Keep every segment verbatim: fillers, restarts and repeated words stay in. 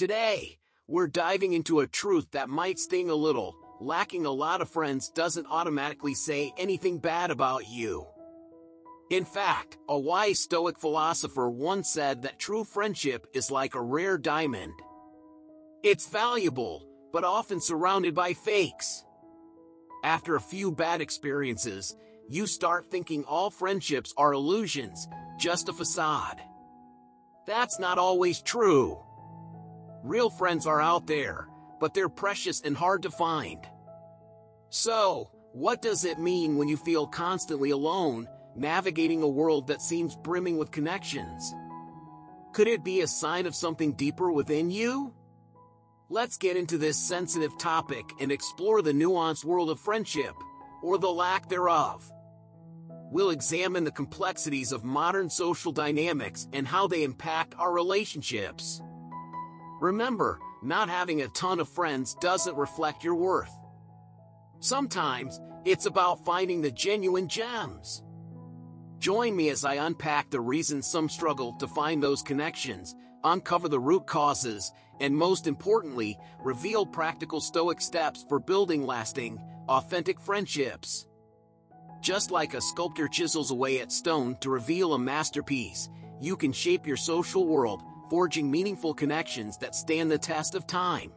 Today, we're diving into a truth that might sting a little. Lacking a lot of friends doesn't automatically say anything bad about you. In fact, a wise Stoic philosopher once said that true friendship is like a rare diamond. It's valuable, but often surrounded by fakes. After a few bad experiences, you start thinking all friendships are illusions, just a facade. That's not always true. Real friends are out there, but they're precious and hard to find. So, what does it mean when you feel constantly alone, navigating a world that seems brimming with connections? Could it be a sign of something deeper within you? Let's get into this sensitive topic and explore the nuanced world of friendship, or the lack thereof. We'll examine the complexities of modern social dynamics and how they impact our relationships. Remember, not having a ton of friends doesn't reflect your worth. Sometimes, it's about finding the genuine gems. Join me as I unpack the reasons some struggle to find those connections, uncover the root causes, and most importantly, reveal practical Stoic steps for building lasting, authentic friendships. Just like a sculptor chisels away at stone to reveal a masterpiece, you can shape your social world, forging meaningful connections that stand the test of time.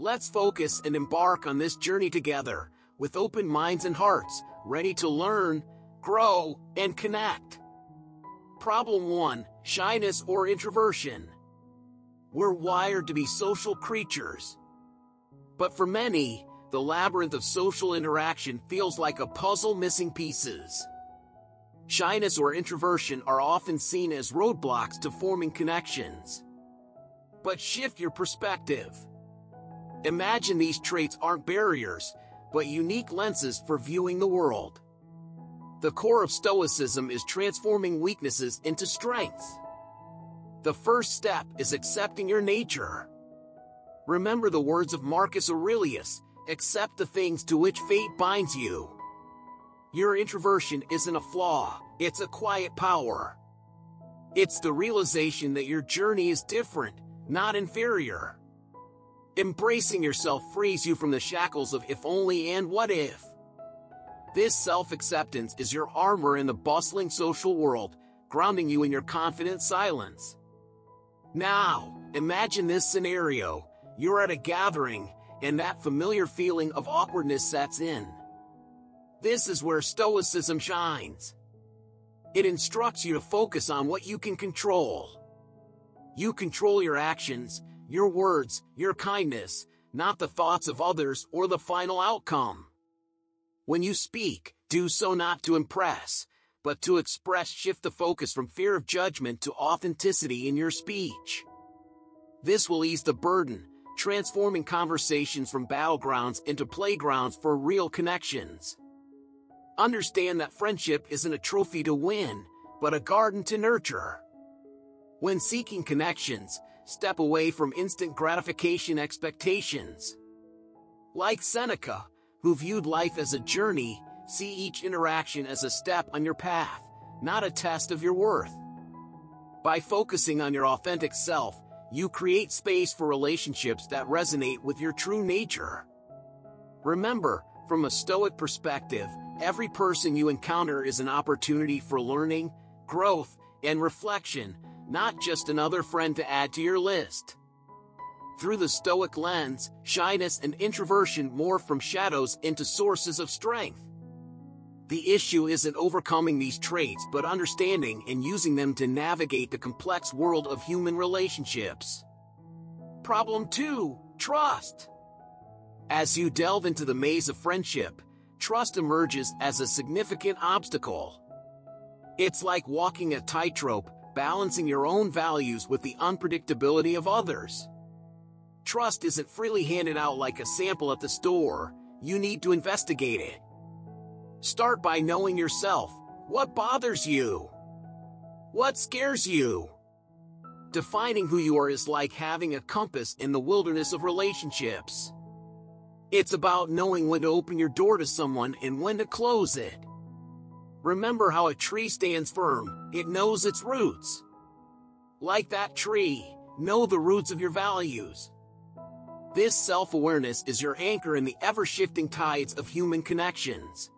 Let's focus and embark on this journey together, with open minds and hearts, ready to learn, grow, and connect. Problem one, shyness or introversion. We're wired to be social creatures. But for many, the labyrinth of social interaction feels like a puzzle missing pieces. Shyness or introversion are often seen as roadblocks to forming connections. But shift your perspective. Imagine these traits aren't barriers, but unique lenses for viewing the world. The core of Stoicism is transforming weaknesses into strengths. The first step is accepting your nature. Remember the words of Marcus Aurelius, accept the things to which fate binds you. Your introversion isn't a flaw, it's a quiet power. It's the realization that your journey is different, not inferior. Embracing yourself frees you from the shackles of if only and what if. This self-acceptance is your armor in the bustling social world, grounding you in your confident silence. Now, imagine this scenario. You're at a gathering, and that familiar feeling of awkwardness sets in. This is where Stoicism shines. It instructs you to focus on what you can control. You control your actions, your words, your kindness, not the thoughts of others or the final outcome. When you speak, do so not to impress, but to express. Shift the focus from fear of judgment to authenticity in your speech. This will ease the burden, transforming conversations from battlegrounds into playgrounds for real connections. Understand that friendship isn't a trophy to win, but a garden to nurture. When seeking connections, step away from instant gratification expectations. Like Seneca, who viewed life as a journey, see each interaction as a step on your path, not a test of your worth. By focusing on your authentic self, you create space for relationships that resonate with your true nature. Remember, from a Stoic perspective, every person you encounter is an opportunity for learning, growth, and reflection, not just another friend to add to your list. Through the Stoic lens, shyness and introversion morph from shadows into sources of strength. The issue isn't overcoming these traits but understanding and using them to navigate the complex world of human relationships. Problem two, trust. As you delve into the maze of friendship, trust emerges as a significant obstacle. It's like walking a tightrope, balancing your own values with the unpredictability of others. Trust isn't freely handed out like a sample at the store. You need to investigate it. Start by knowing yourself. What bothers you? What scares you? Defining who you are is like having a compass in the wilderness of relationships. It's about knowing when to open your door to someone and when to close it. Remember how a tree stands firm, it knows its roots. Like that tree, Know the roots of your values. This self-awareness is your anchor in the ever-shifting tides of human connections.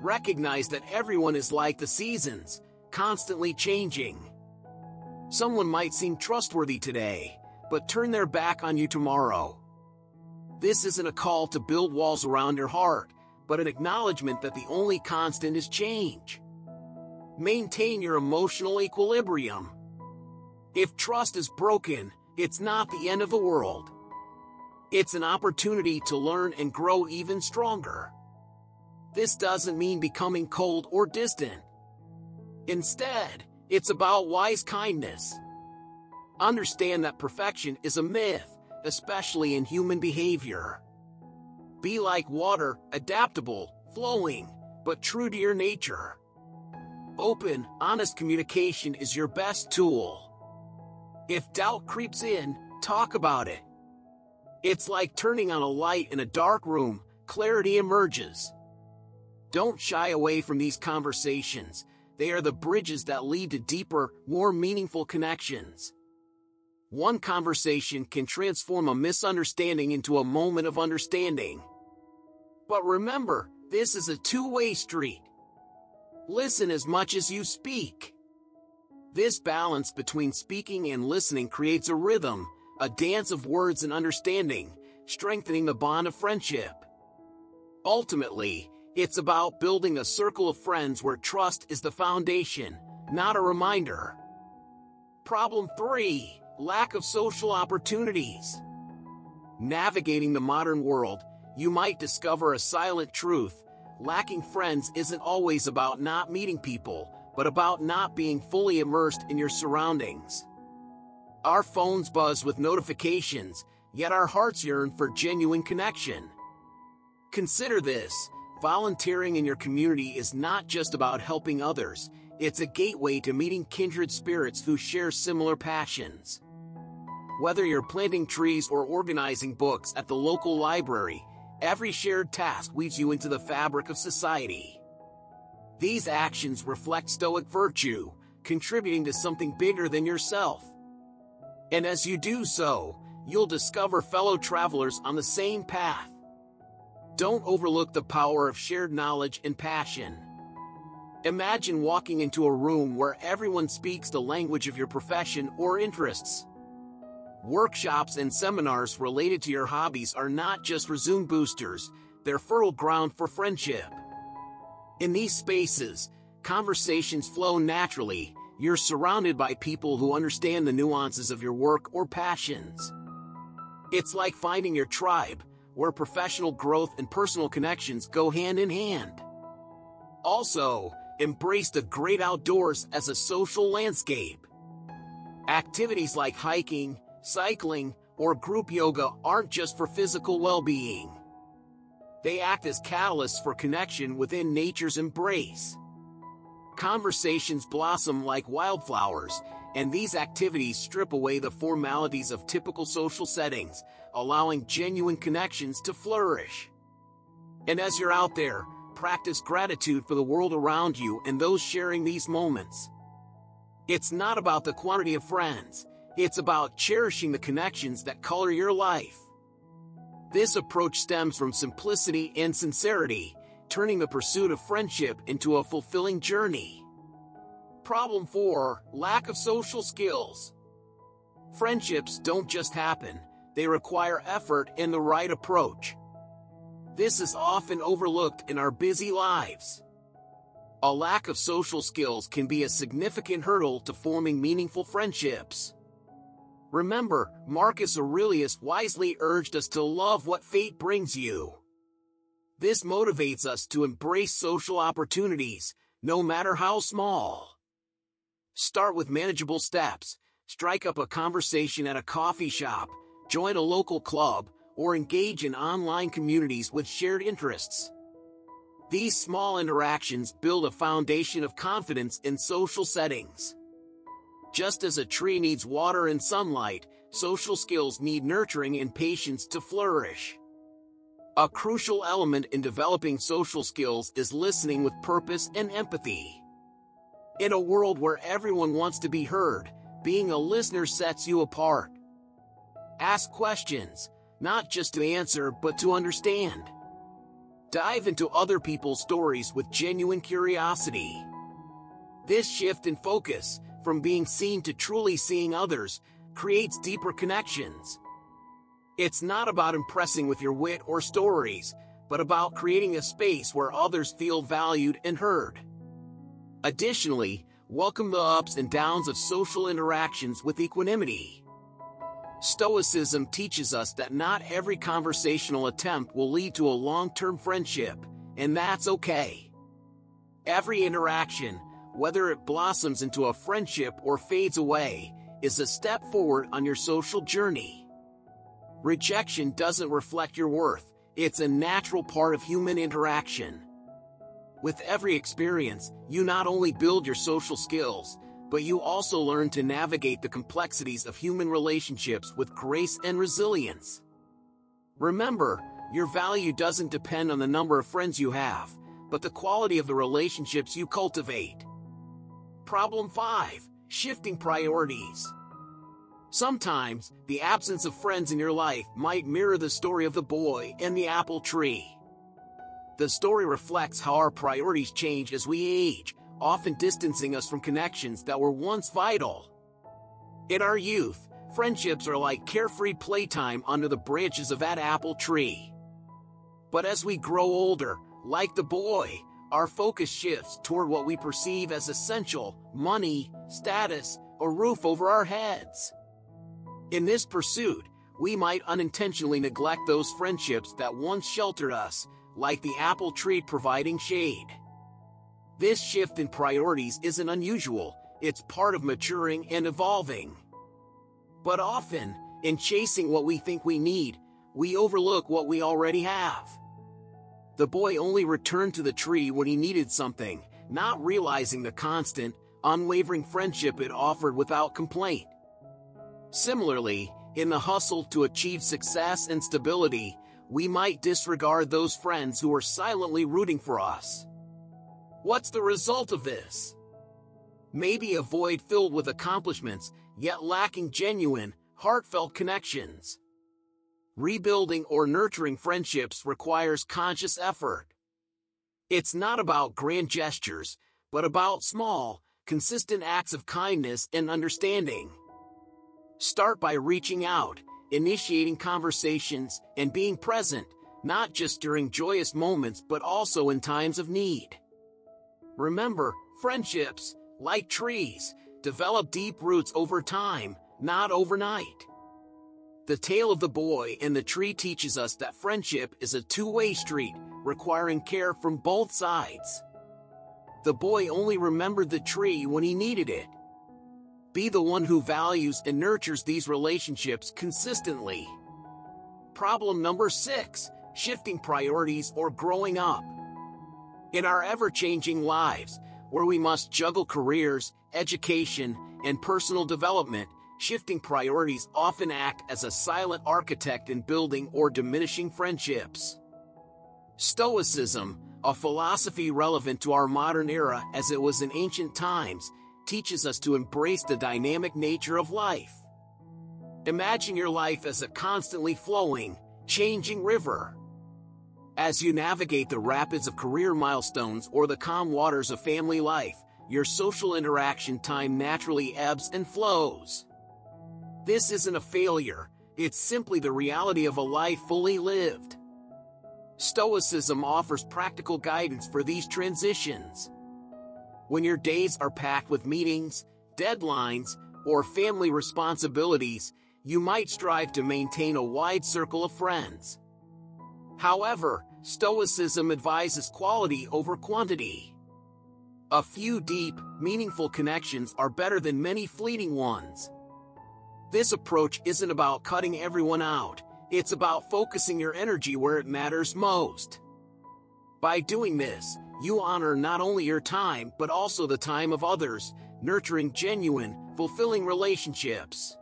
Recognize that everyone is like the seasons, constantly changing. Someone might seem trustworthy today, but turn their back on you tomorrow. This isn't a call to build walls around your heart, but an acknowledgement that the only constant is change. Maintain your emotional equilibrium. If trust is broken, it's not the end of the world. It's an opportunity to learn and grow even stronger. This doesn't mean becoming cold or distant. Instead, it's about wise kindness. Understand that perfection is a myth, especially in human behavior. Be like water, adaptable, flowing, but true to your nature. Open, honest communication is your best tool. If doubt creeps in, talk about it. It's like turning on a light in a dark room, clarity emerges. Don't shy away from these conversations. They are the bridges that lead to deeper, more meaningful connections. One conversation can transform a misunderstanding into a moment of understanding. But remember, this is a two-way street. Listen as much as you speak. This balance between speaking and listening creates a rhythm, a dance of words and understanding, strengthening the bond of friendship. Ultimately, it's about building a circle of friends where trust is the foundation, not a reminder. Problem three. Lack of social opportunities. Navigating the modern world, you might discover a silent truth. Lacking friends isn't always about not meeting people, but about not being fully immersed in your surroundings. Our phones buzz with notifications, yet our hearts yearn for genuine connection. Consider this. Volunteering in your community is not just about helping others. It's a gateway to meeting kindred spirits who share similar passions. Whether you're planting trees or organizing books at the local library, every shared task weaves you into the fabric of society. These actions reflect Stoic virtue, contributing to something bigger than yourself. And as you do so, you'll discover fellow travelers on the same path. Don't overlook the power of shared knowledge and passion. Imagine walking into a room where everyone speaks the language of your profession or interests. Workshops and seminars related to your hobbies are not just resume boosters, they're fertile ground for friendship. In these spaces, conversations flow naturally. You're surrounded by people who understand the nuances of your work or passions. It's like finding your tribe, where professional growth and personal connections go hand in hand. Also, embrace the great outdoors as a social landscape. Activities like hiking, cycling, or group yoga aren't just for physical well-being. They act as catalysts for connection within nature's embrace. Conversations blossom like wildflowers, and these activities strip away the formalities of typical social settings, allowing genuine connections to flourish. And as you're out there, practice gratitude for the world around you and those sharing these moments. It's not about the quantity of friends, it's about cherishing the connections that color your life. This approach stems from simplicity and sincerity, turning the pursuit of friendship into a fulfilling journey. Problem four. Lack of social skills. Friendships don't just happen, they require effort and the right approach. This is often overlooked in our busy lives. A lack of social skills can be a significant hurdle to forming meaningful friendships. Remember, Marcus Aurelius wisely urged us to love what fate brings you. This motivates us to embrace social opportunities, no matter how small. Start with manageable steps. Strike up a conversation at a coffee shop, join a local club, or engage in online communities with shared interests. These small interactions build a foundation of confidence in social settings. Just as a tree needs water and sunlight, social skills need nurturing and patience to flourish. A crucial element in developing social skills is listening with purpose and empathy. In a world where everyone wants to be heard, being a listener sets you apart. Ask questions, not just to answer but to understand. Dive into other people's stories with genuine curiosity. This shift in focus, from being seen to truly seeing others, creates deeper connections. It's not about impressing with your wit or stories, but about creating a space where others feel valued and heard. Additionally, welcome the ups and downs of social interactions with equanimity. Stoicism teaches us that not every conversational attempt will lead to a long-term friendship, and that's okay. Every interaction, whether it blossoms into a friendship or fades away, is a step forward on your social journey. Rejection doesn't reflect your worth, it's a natural part of human interaction. With every experience, you not only build your social skills, but you also learn to navigate the complexities of human relationships with grace and resilience. Remember, your value doesn't depend on the number of friends you have, but the quality of the relationships you cultivate. Problem five. Shifting priorities. Sometimes, the absence of friends in your life might mirror the story of the boy and the apple tree. The story reflects how our priorities change as we age, often distancing us from connections that were once vital. In our youth, friendships are like carefree playtime under the branches of that apple tree. But as we grow older, like the boy, our focus shifts toward what we perceive as essential: money, status, or roof over our heads. In this pursuit, we might unintentionally neglect those friendships that once sheltered us, like the apple tree providing shade. This shift in priorities isn't unusual, it's part of maturing and evolving. But often, in chasing what we think we need, we overlook what we already have. The boy only returned to the tree when he needed something, not realizing the constant, unwavering friendship it offered without complaint. Similarly, in the hustle to achieve success and stability, we might disregard those friends who are silently rooting for us. What's the result of this? Maybe a void filled with accomplishments, yet lacking genuine, heartfelt connections. Rebuilding or nurturing friendships requires conscious effort. It's not about grand gestures, but about small, consistent acts of kindness and understanding. Start by reaching out, initiating conversations, and being present, not just during joyous moments but also in times of need. Remember, friendships, like trees, develop deep roots over time, not overnight. The tale of the boy and the tree teaches us that friendship is a two-way street, requiring care from both sides. The boy only remembered the tree when he needed it. Be the one who values and nurtures these relationships consistently. Problem number six, shifting priorities or growing up. In our ever-changing lives, where we must juggle careers, education, and personal development, shifting priorities often act as a silent architect in building or diminishing friendships. Stoicism, a philosophy relevant to our modern era as it was in ancient times, teaches us to embrace the dynamic nature of life. Imagine your life as a constantly flowing, changing river. As you navigate the rapids of career milestones or the calm waters of family life, your social interaction time naturally ebbs and flows. This isn't a failure, it's simply the reality of a life fully lived. Stoicism offers practical guidance for these transitions. When your days are packed with meetings, deadlines, or family responsibilities, you might strive to maintain a wide circle of friends. However, Stoicism advises quality over quantity. A few deep, meaningful connections are better than many fleeting ones. This approach isn't about cutting everyone out, it's about focusing your energy where it matters most. By doing this, you honor not only your time but also the time of others, nurturing genuine, fulfilling relationships.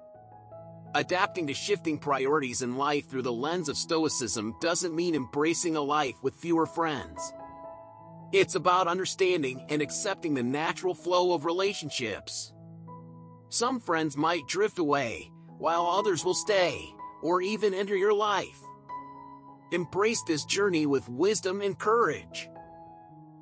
Adapting to shifting priorities in life through the lens of Stoicism doesn't mean embracing a life with fewer friends. It's about understanding and accepting the natural flow of relationships. Some friends might drift away, while others will stay, or even enter your life. Embrace this journey with wisdom and courage.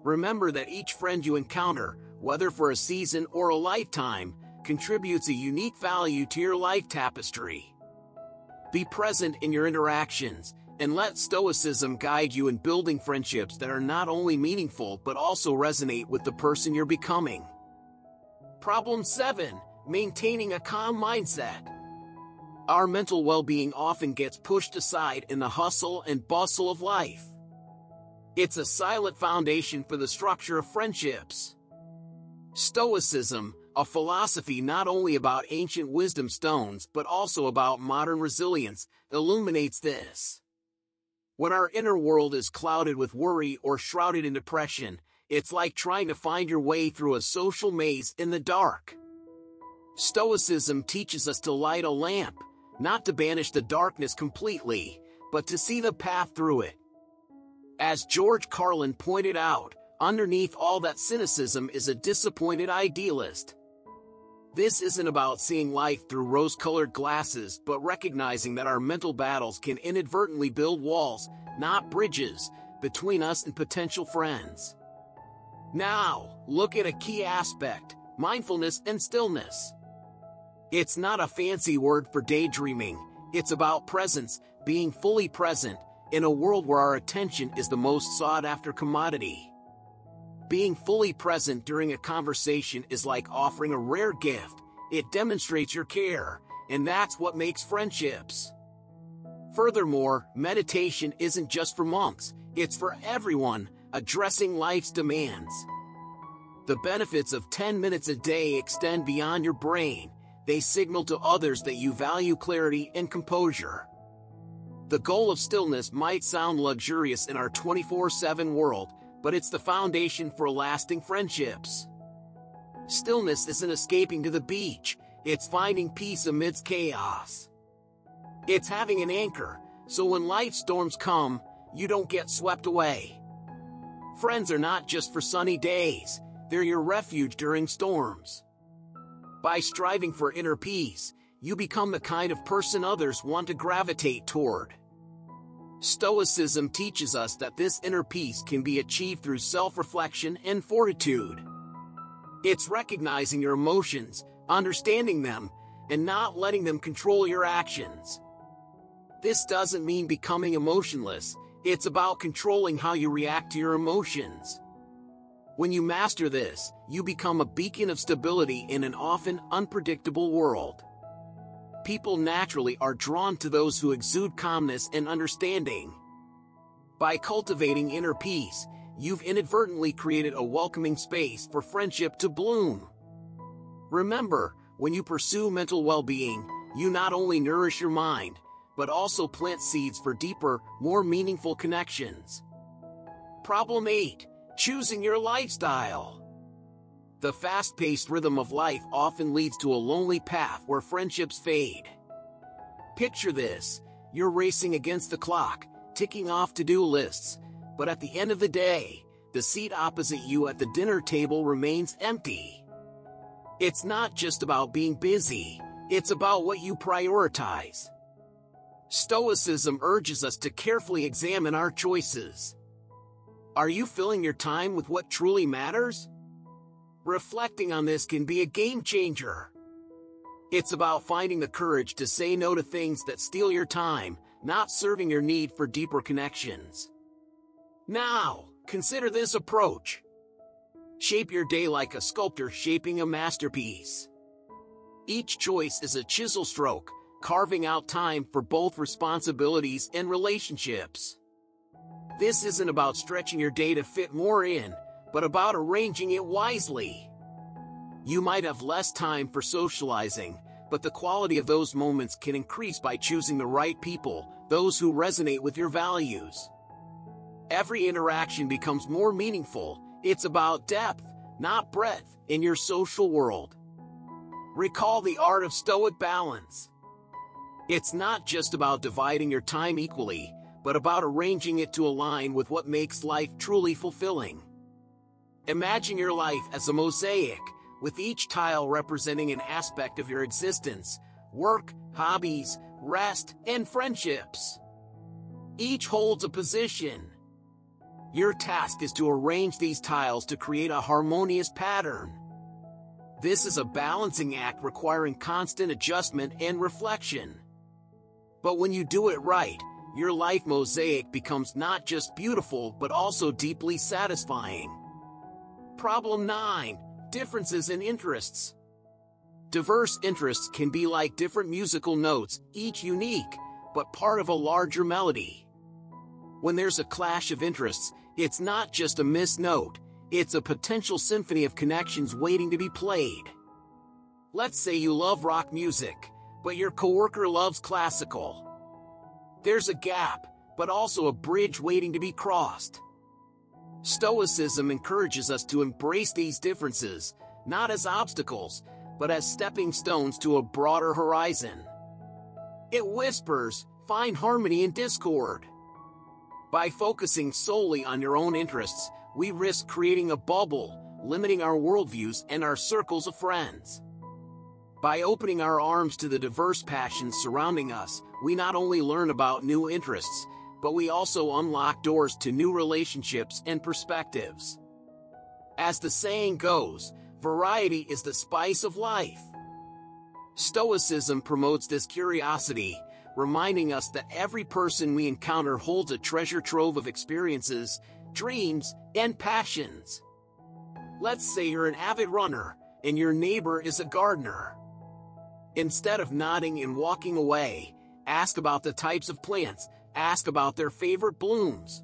Remember that each friend you encounter, whether for a season or a lifetime, contributes a unique value to your life tapestry. Be present in your interactions, and let stoicism guide you in building friendships that are not only meaningful but also resonate with the person you're becoming. Problem seven. Maintaining a calm mindset. Our mental well-being often gets pushed aside in the hustle and bustle of life. It's a silent foundation for the structure of friendships. Stoicism, a philosophy not only about ancient wisdom stones but also about modern resilience, illuminates this. When our inner world is clouded with worry or shrouded in depression, it's like trying to find your way through a social maze in the dark. Stoicism teaches us to light a lamp, not to banish the darkness completely, but to see the path through it. As George Carlin pointed out, underneath all that cynicism is a disappointed idealist. This isn't about seeing life through rose-colored glasses, but recognizing that our mental battles can inadvertently build walls, not bridges, between us and potential friends. Now, look at a key aspect: mindfulness and stillness. It's not a fancy word for daydreaming. It's about presence, being fully present, in a world where our attention is the most sought-after commodity. Being fully present during a conversation is like offering a rare gift. It demonstrates your care, and that's what makes friendships. Furthermore, meditation isn't just for monks, it's for everyone, addressing life's demands. The benefits of ten minutes a day extend beyond your brain. They signal to others that you value clarity and composure. The goal of stillness might sound luxurious in our twenty-four seven world, but it's the foundation for lasting friendships. Stillness isn't escaping to the beach, it's finding peace amidst chaos. It's having an anchor, so when life storms come, you don't get swept away. Friends are not just for sunny days, they're your refuge during storms. By striving for inner peace, you become the kind of person others want to gravitate toward. Stoicism teaches us that this inner peace can be achieved through self-reflection and fortitude. It's recognizing your emotions, understanding them, and not letting them control your actions. This doesn't mean becoming emotionless, it's about controlling how you react to your emotions. When you master this, you become a beacon of stability in an often unpredictable world. People naturally are drawn to those who exude calmness and understanding. By cultivating inner peace, you've inadvertently created a welcoming space for friendship to bloom. Remember, when you pursue mental well-being, you not only nourish your mind, but also plant seeds for deeper, more meaningful connections. Problem eight. Choosing your lifestyle. The fast-paced rhythm of life often leads to a lonely path where friendships fade. Picture this: you're racing against the clock, ticking off to-do lists, but at the end of the day, the seat opposite you at the dinner table remains empty. It's not just about being busy, it's about what you prioritize. Stoicism urges us to carefully examine our choices. Are you filling your time with what truly matters? Reflecting on this can be a game changer. It's about finding the courage to say no to things that steal your time, not serving your need for deeper connections. Now, consider this approach. Shape your day like a sculptor shaping a masterpiece. Each choice is a chisel stroke, carving out time for both responsibilities and relationships. This isn't about stretching your day to fit more in, but about arranging it wisely. You might have less time for socializing, but the quality of those moments can increase by choosing the right people, those who resonate with your values. Every interaction becomes more meaningful. It's about depth, not breadth, in your social world. Recall the art of Stoic balance. It's not just about dividing your time equally, but about arranging it to align with what makes life truly fulfilling. Imagine your life as a mosaic, with each tile representing an aspect of your existence: work, hobbies, rest, and friendships. Each holds a position. Your task is to arrange these tiles to create a harmonious pattern. This is a balancing act requiring constant adjustment and reflection. But when you do it right, your life mosaic becomes not just beautiful but also deeply satisfying. Problem nine. Differences in interests. Diverse interests can be like different musical notes, each unique, but part of a larger melody. When there's a clash of interests, it's not just a missed note, it's a potential symphony of connections waiting to be played. Let's say you love rock music, but your coworker loves classical. There's a gap, but also a bridge waiting to be crossed. Stoicism encourages us to embrace these differences, not as obstacles, but as stepping stones to a broader horizon. It whispers, find harmony in discord. By focusing solely on your own interests, we risk creating a bubble, limiting our worldviews and our circles of friends. By opening our arms to the diverse passions surrounding us, we not only learn about new interests, but we also unlock doors to new relationships and perspectives. As the saying goes, variety is the spice of life. Stoicism promotes this curiosity, reminding us that every person we encounter holds a treasure trove of experiences, dreams, and passions. Let's say you're an avid runner, and your neighbor is a gardener. Instead of nodding and walking away, ask about the types of plants, ask about their favorite blooms.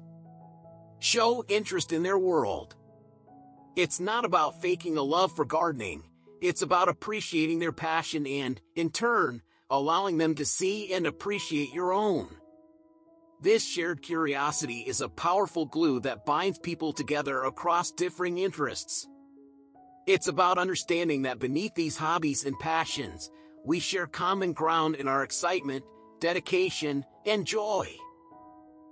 Show interest in their world. It's not about faking a love for gardening, it's about appreciating their passion and, in turn, allowing them to see and appreciate your own. This shared curiosity is a powerful glue that binds people together across differing interests. It's about understanding that beneath these hobbies and passions, we share common ground in our excitement, dedication, and joy.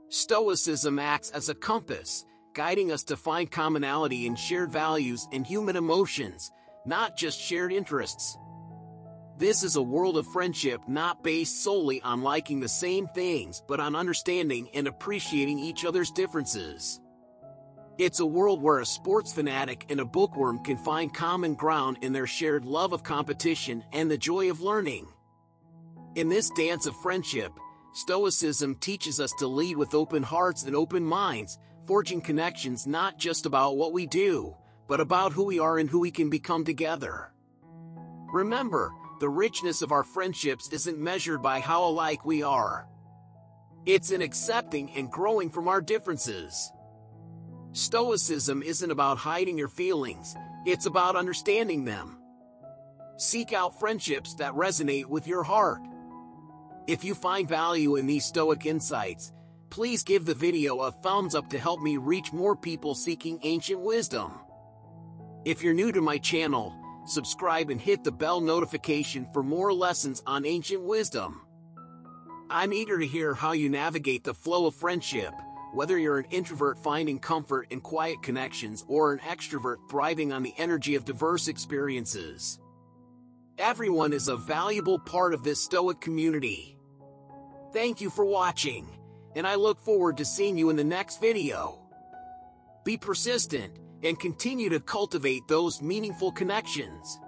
Stoicism acts as a compass, guiding us to find commonality in shared values and human emotions, not just shared interests. This is a world of friendship not based solely on liking the same things, but on understanding and appreciating each other's differences. It's a world where a sports fanatic and a bookworm can find common ground in their shared love of competition and the joy of learning. In this dance of friendship, Stoicism teaches us to lead with open hearts and open minds, forging connections not just about what we do, but about who we are and who we can become together. Remember, the richness of our friendships isn't measured by how alike we are. It's in accepting and growing from our differences. Stoicism isn't about hiding your feelings, it's about understanding them. Seek out friendships that resonate with your heart. If you find value in these Stoic insights, please give the video a thumbs up to help me reach more people seeking ancient wisdom. If you're new to my channel, subscribe and hit the bell notification for more lessons on ancient wisdom. I'm eager to hear how you navigate the flow of friendship, whether you're an introvert finding comfort in quiet connections or an extrovert thriving on the energy of diverse experiences. Everyone is a valuable part of this Stoic community. Thank you for watching, and I look forward to seeing you in the next video. Be persistent and continue to cultivate those meaningful connections.